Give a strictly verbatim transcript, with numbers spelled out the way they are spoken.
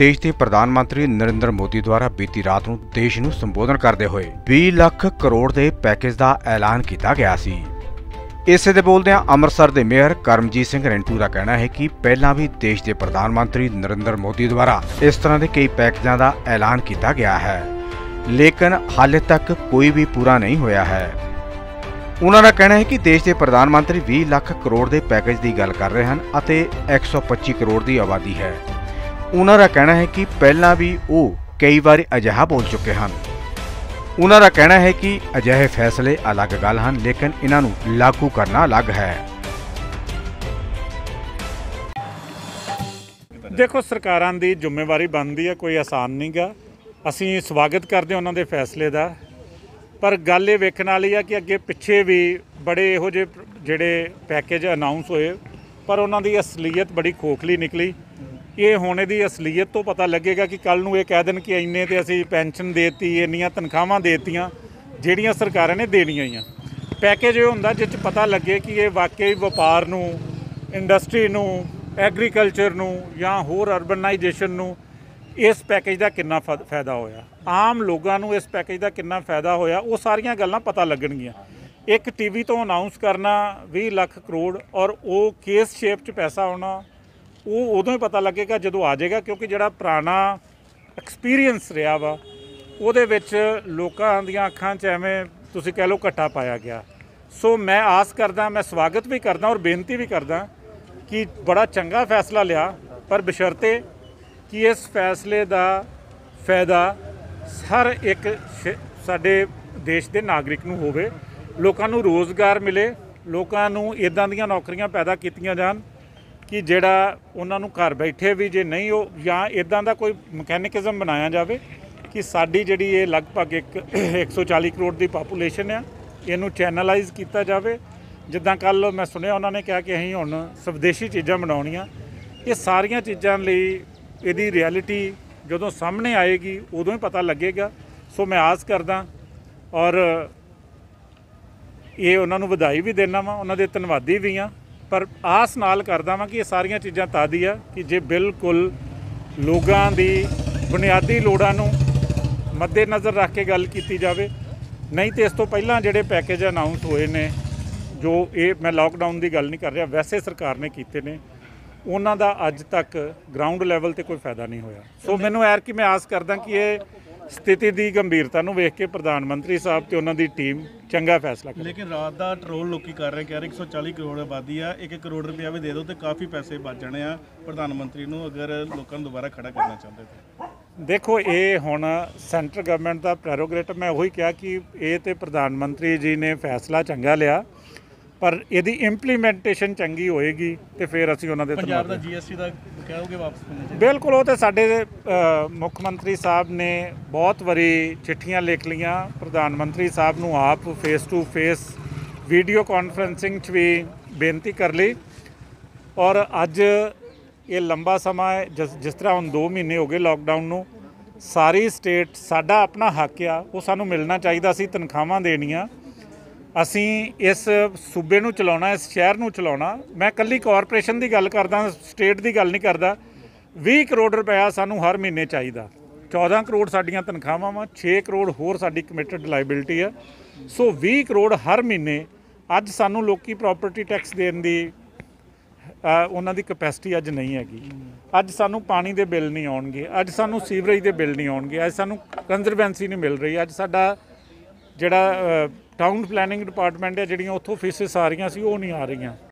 देश के प्रधानमंत्री नरेंद्र मोदी द्वारा बीती रात को देश को संबोधन करते हुए बीस लाख करोड़ के पैकेज का ऐलान किया गया सी। इसे दे बोलदे अमृतसर के मेयर करमजीत सिंह रेंटू का कहना है कि पहला भी देश के प्रधानमंत्री नरेंद्र मोदी द्वारा इस तरह के कई पैकेजों का ऐलान किया गया है, लेकिन हाले तक कोई भी पूरा नहीं होया है। उन्होंने कहना है कि देश के प्रधानमंत्री बीस लाख करोड़ के पैकेज की गल कर रहे हैं और एक सौ पच्ची करोड़ की आबादी है। उन्होंने कहना है कि पहला भी वो कई बार अजिहा बोल चुके हैं। उन्होंने कहना है कि अजिहे फैसले अलग गल हैं, लेकिन इन्होंने लागू करना अलग है। देखो, सरकारां दी जिम्मेवारी बनती है, कोई आसान नहीं गा। असीं स्वागत करते उन्हां दे फैसले का, पर गल ये वेखण वाली है कि अगे पिछे भी बड़े इहो जिहे जिहड़े पैकेज अनाउंस होए पर उन्हां दी असलीयत बड़ी खोखली निकली। ये होने की असलीयत तो पता लगेगा कि कल नूं ये कह देन कि इन्ने ते असीं पेनशन देती, इन्नियां तनखावां देतियां जिहड़ियां सरकारां ने देणियां ही आ। पैकेज ये हुंदा जिस पता लगे कि ये वाकई व्यापार नूं, इंडस्ट्री नूं, एग्रीकल्चर नूं जां होर अर्बनाइजेशन नूं इस पैकेज का कितना फायदा होया, आम लोगों नूं इस पैकेज का कितना फायदा होया, वो सारियां गल्लां पता लगणगीयां। एक टीवी तो अनाउंस करना बीस लाख करोड़ और वो केस शेप च पैसा आना वो उदों ही पता लगेगा जदों आ जाएगा, क्योंकि जिहड़ा पुराना एक्सपीरियंस रहा वा उहदे विच लोकां दीआं अखां च एवें तुसीं कह लो घट्टा पाया गया। सो मैं आस करदा, मैं स्वागत भी करदा और बेनती भी करदा कि बड़ा चंगा फैसला लिया, पर बशर्ते कि इस फैसले का फायदा हर एक साडे देश के नागरिक नूं होवे, लोकां नूं रोज़गार मिले, लोकां नूं इदां दीआं नौकरियां पैदा कीतीआं जाण कि जिहड़ा उन्होंने घर बैठे भी जे नहीं हो या इदां दा कोई मकैनिकज़म बनाया जाए कि साड़ी जिहड़ी ये लगभग एक एक सौ चाली करोड़ की पापूलेशन है, इनू चैनलाइज किया जाए। जिदा कल मैं सुनिया उन्होंने कहा कि असीं हुण स्वदेशी चीज़ा बनाउणियां, ये सारिया चीज़ों लई इहदी रियलिटी जदों सामने आएगी उदों ही पता लगेगा। सो मैं आस करदा और ये उन्होंने वधाई भी देना वा, उन्होंने धन्नवादी भी हाँ, पर आस नाल करदा वां कि ये सारिया चीज़ां तादी आ कि जे बिल्कुल लोगों की बुनियादी लोड़ां नूं मद्देनज़र रख के गल कीती जावे। नहीं तो इस तो पहलां जिहड़े पैकेज अनाउंस होए ने, जो ये मैं लॉकडाउन की गल नहीं कर रहा, वैसे सरकार ने कीते ने, उन्हां दा अज तक ग्राउंड लैवल ते कोई फायदा नहीं होया। सो मैनूं ऐर कि मैं आस करदा कि ये स्थिति की गंभीरता नूं वेख के प्रधानमंत्री साहब ते उन्हां दी टीम चंगा फैसला करे। लेकिन रात का ट्रोल लोग कर रहे, कह रहे एक सौ चाली करोड़ आबादी आ, एक एक करोड़ रुपया भी दे दो तो काफ़ी पैसे बच जाने आ प्रधानमंत्री नूं, अगर लोगों दोबारा खड़ा करना चाहते थे। देखो, ये हुण सेंटर गवर्नमेंट का प्रेरोगेटिव, मैं वही कहा कि ये तो प्रधानमंत्री जी ने फैसला चंगा लिया पर यदि इंप्लीमेंटेशन चंगी होएगी तो फिर असीं उन्हां दे पंजाब दा जीएसटी दा कहोगे वापस करना चाहिए। बिल्कुल, वो तो साडे मुख्यमंत्री साहब ने बहुत वारी चिट्ठियां लिख लिया, प्रधानमंत्री साहब नूं आप face to face video conferencing भी बेनती कर ली। और अज ये लंबा समा जिस जिस तरह हुण दो महीने हो गए लॉकडाउन नूं, सारी स्टेट साडा अपना हक आ वो सानूं मिलना चाहिदा सी, तनखावां देणियां, असी इस सूबे नूं चलाउणा, इस शहर नूं चलाउणा। मैं कल्ली कॉरपोरेशन की गल करदा, स्टेट की गल नहीं करदा। बीस करोड़ रुपया सानूं हर महीने चाहिदा, चौदह करोड़ साडीआं तनखावां वा, छे करोड़ होर साडी कमिटेड लायबिलिटी है। सो बीस करोड़ हर महीने अज सानूं लोकी प्रॉपर्टी टैक्स देण दी उन्हां दी कैपेसिटी अज नहीं हैगी। अज सानूं पानी दे बिल नहीं आउणगे, अज सानूं सीवरेज दे बिल नहीं आउणगे, अज सानूं कंजरवेंसी नहीं मिल रही, अज साडा जिहड़ा टाउन प्लैनिंग डिपार्टमेंट है जिहड़ियां उत्थों फीसिस आ रही सी वो नहीं आ रही।